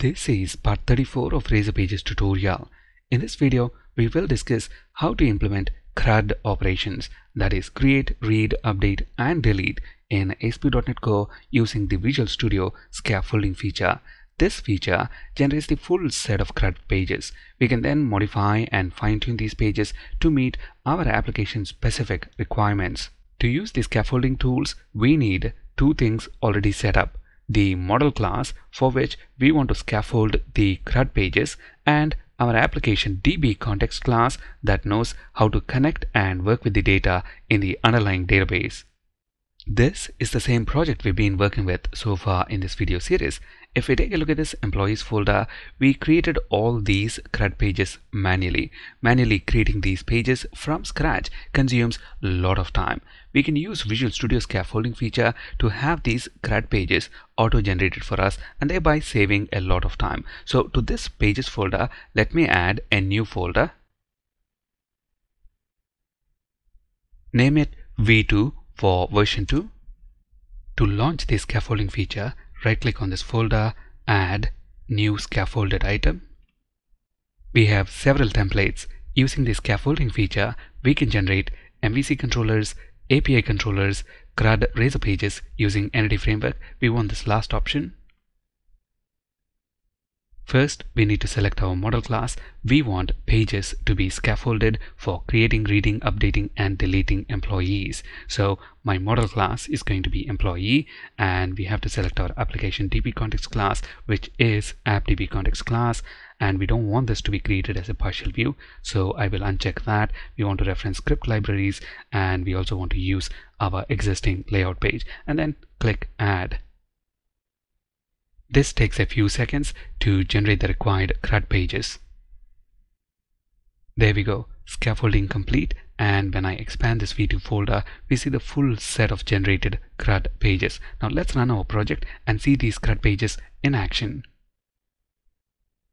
This is part 34 of Razor Pages tutorial. In this video, we will discuss how to implement CRUD operations, that is create, read, update and delete in ASP.NET Core using the Visual Studio scaffolding feature. This feature generates the full set of CRUD pages. We can then modify and fine-tune these pages to meet our application-specific requirements. To use the scaffolding tools, we need two things already set up: the model class for which we want to scaffold the CRUD pages, and our application DbContext class that knows how to connect and work with the data in the underlying database. This is the same project we've been working with so far in this video series. If we take a look at this employees folder, we created all these CRUD pages manually. Manually creating these pages from scratch consumes a lot of time. We can use Visual Studio scaffolding feature to have these CRUD pages auto-generated for us and thereby saving a lot of time. So to this pages folder, let me add a new folder. Name it V2. For version 2, to launch the scaffolding feature, right-click on this folder, add new scaffolded item. We have several templates. Using the scaffolding feature, we can generate MVC controllers, API controllers, CRUD Razor Pages using Entity Framework. We want this last option. First, we need to select our model class. We want pages to be scaffolded for creating, reading, updating, and deleting employees. So my model class is going to be Employee, and we have to select our application DbContext class, which is AppDbContext class, and we don't want this to be created as a partial view. So I will uncheck that. We want to reference script libraries, and we also want to use our existing layout page, and then click Add. This takes a few seconds to generate the required CRUD pages. There we go, scaffolding complete, and when I expand this V2 folder, we see the full set of generated CRUD pages. Now let's run our project and see these CRUD pages in action.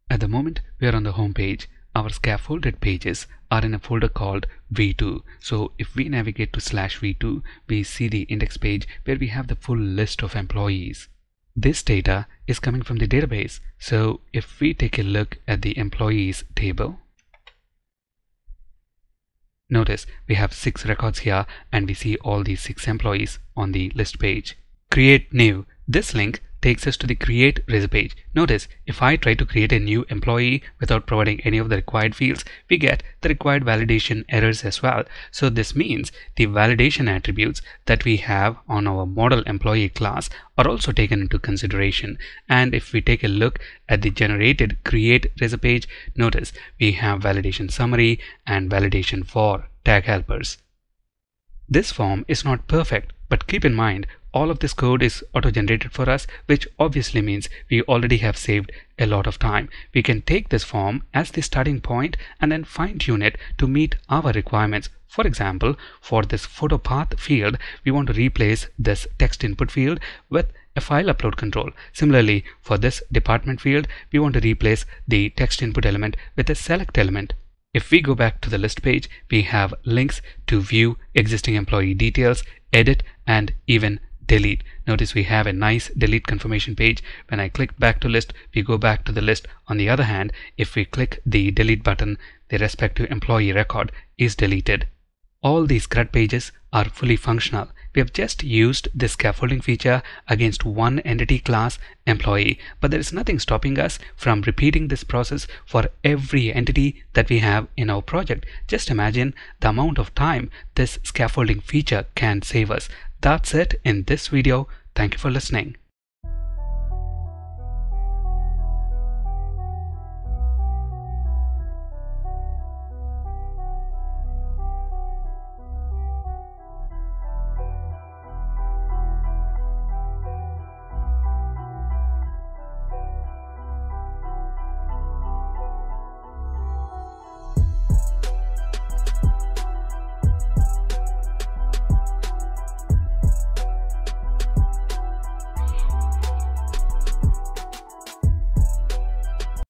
At the moment, we are on the home page. Our scaffolded pages are in a folder called V2. So if we navigate to /V2, we see the index page where we have the full list of employees. This data is coming from the database. So if we take a look at the employees table, notice we have 6 records here, and we see all these 6 employees on the list page. Create new. This link takes us to the create Razor page. Notice if I try to create a new employee without providing any of the required fields, we get the required validation errors as well. So this means the validation attributes that we have on our model employee class are also taken into consideration. And if we take a look at the generated create Razor page, notice we have validation summary and validation for tag helpers. This form is not perfect, but keep in mind all of this code is auto-generated for us, which obviously means we already have saved a lot of time. We can take this form as the starting point and then fine-tune it to meet our requirements. For example, for this photo path field, we want to replace this text input field with a file upload control. Similarly, for this department field, we want to replace the text input element with a select element. If we go back to the list page, we have links to view existing employee details, edit, and even delete. Notice we have a nice delete confirmation page. When I click back to list, we go back to the list. On the other hand, if we click the delete button, the respective employee record is deleted. All these CRUD pages are fully functional. We have just used this scaffolding feature against one entity class, employee, but there is nothing stopping us from repeating this process for every entity that we have in our project. Just imagine the amount of time this scaffolding feature can save us. That's it in this video. Thank you for listening.